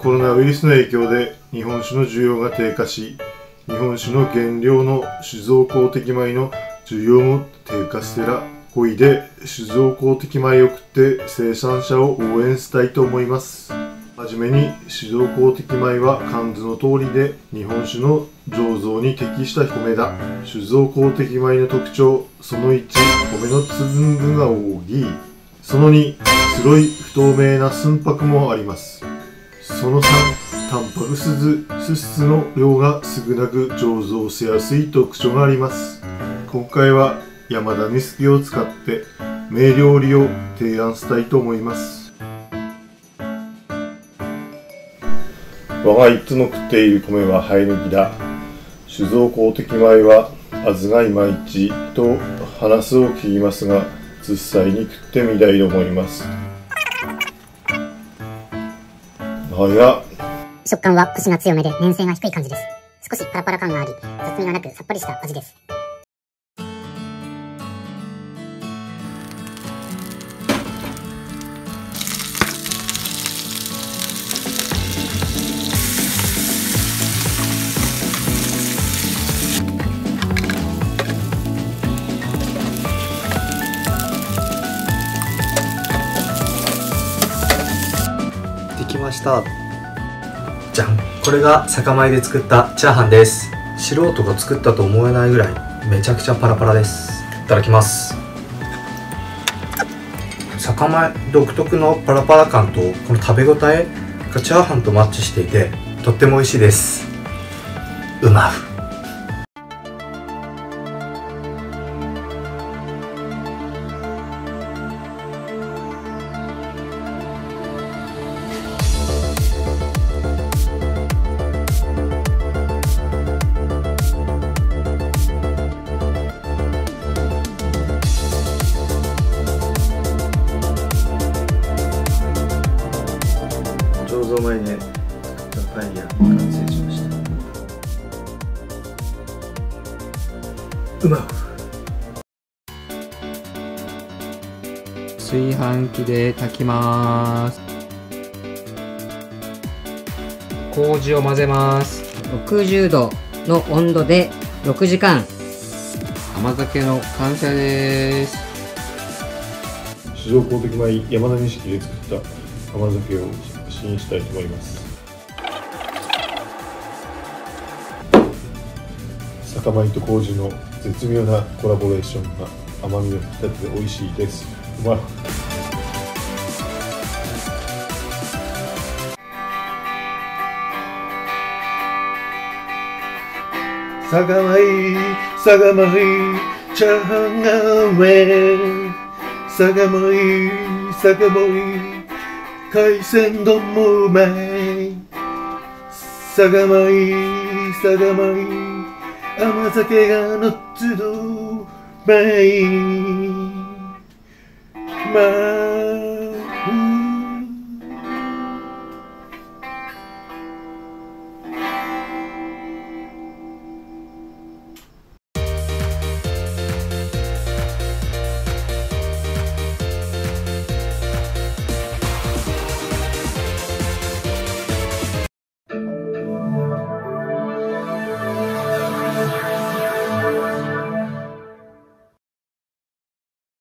コロナウイルスの影響で日本酒の需要が低下し、日本酒の原料の酒造公的米の需要も低下してら、恋で酒造公的米を食って生産者を応援したいと思います。はじめに酒造公的米は漢字の通りで日本酒の醸造に適した米だ。酒造公的米の特徴、その1、米の粒が多い。その2、白い不透明な寸白もあります。その3、タンパク質の量が少なく醸造しやすい特徴があります。今回は山田錦を使って名料理を提案したいと思います。我がいつも食っている米は生え抜きだ。酒造公的米は味がいまいちと話を聞きますが、実際に食ってみたいと思います。早っ。食感はコシが強めで粘性が低い感じです。少しパラパラ感があり、雑味がなくさっぱりした味です。じゃん、これが酒米で作ったチャーハンです。素人が作ったと思えないぐらいめちゃくちゃパラパラです。いただきます。酒米独特のパラパラ感とこの食べ応えがチャーハンとマッチしていて、とっても美味しいです。うまう。前ね、パエリア完成しました。うまっ。炊飯器で炊きます。麹を混ぜます。60度の温度で6時間。甘酒の完成です。酒造公的米山田錦で作った甘酒を。したいと思います。酒米と麹の絶妙なコラボレーションが甘みを引き立てて美味しいです。うまい。酒米酒米チャーハンがうめ。酒米酒米海鮮丼もうまい。酒米酒米甘酒がのっつどうまい。